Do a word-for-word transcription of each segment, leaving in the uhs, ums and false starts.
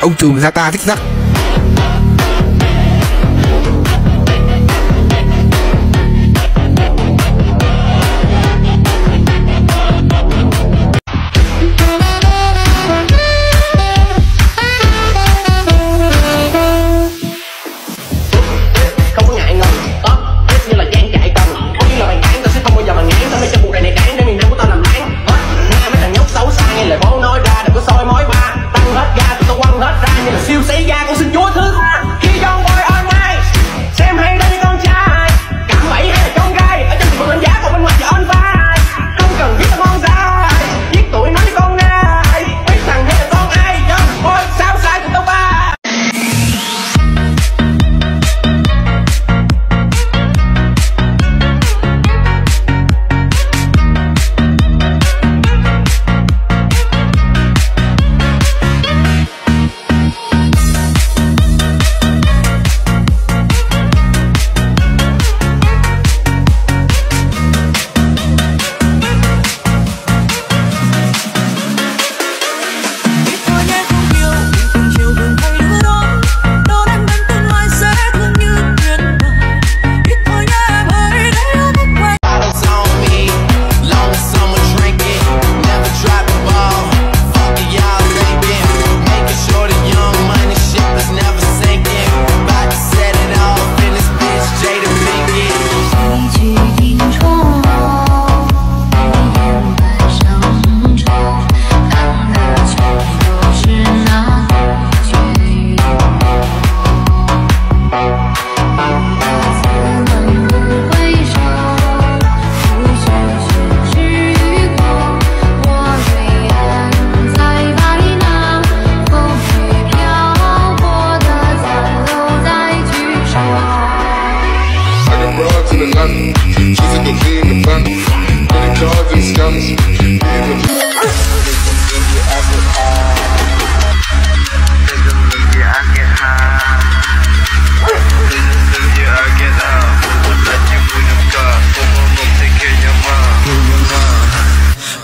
ông trùm Zata thích sắc.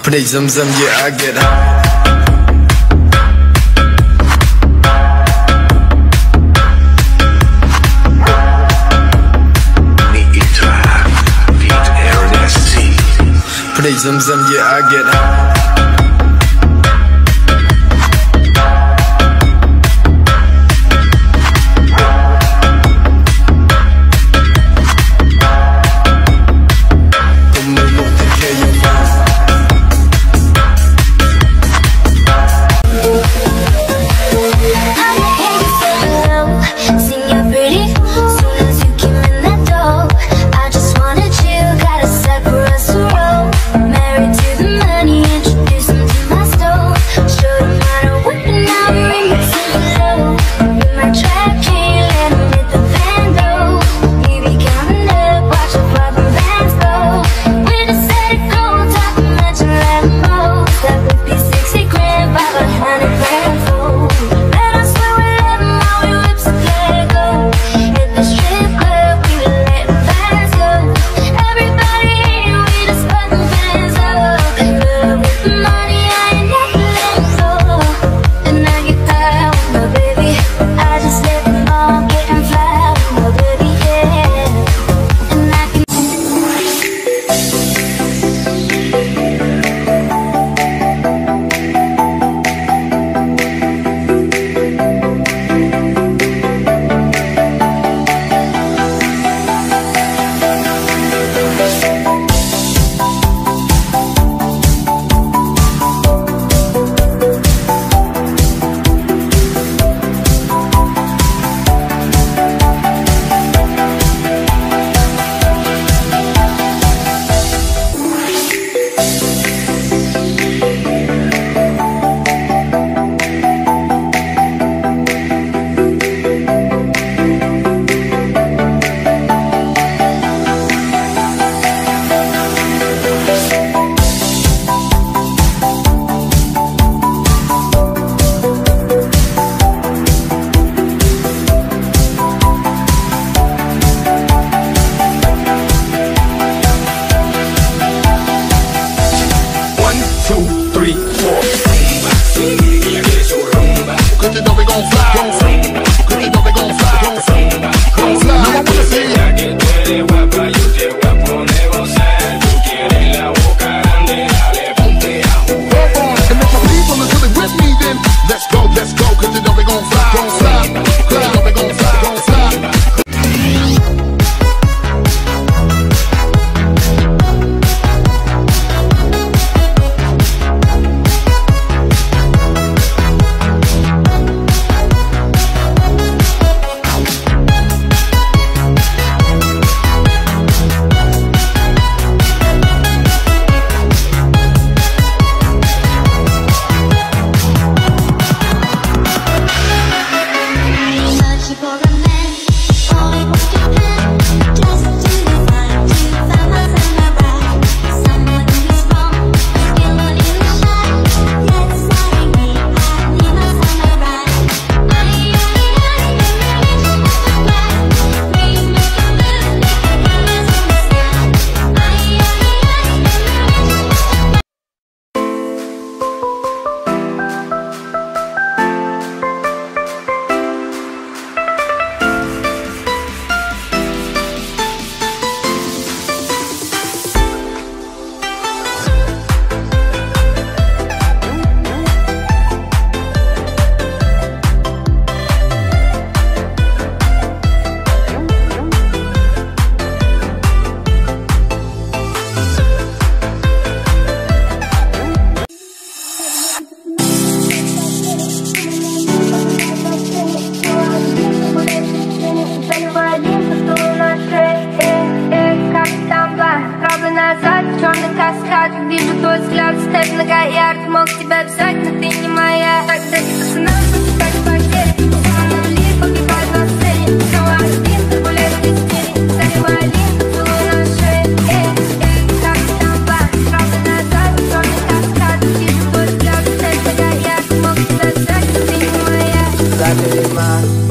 Pretty zum zum, yeah, I get high. Pretty zum zum, yeah, I get high. Money. gon' fly, gon' fly. Cause you know they gon' fly, gon' fly, gon' fly. No, I wanna see it. Ya que tú eres guapa, yo te voy a poner gozar. Tú quieres la boca grande, dale, ponte a jugar. And if my people are really with me, then let's go, let's go. Cause you know they gon' fly, gon' fly. Cause you know they gon' fly, gon' fly. Saturday, man.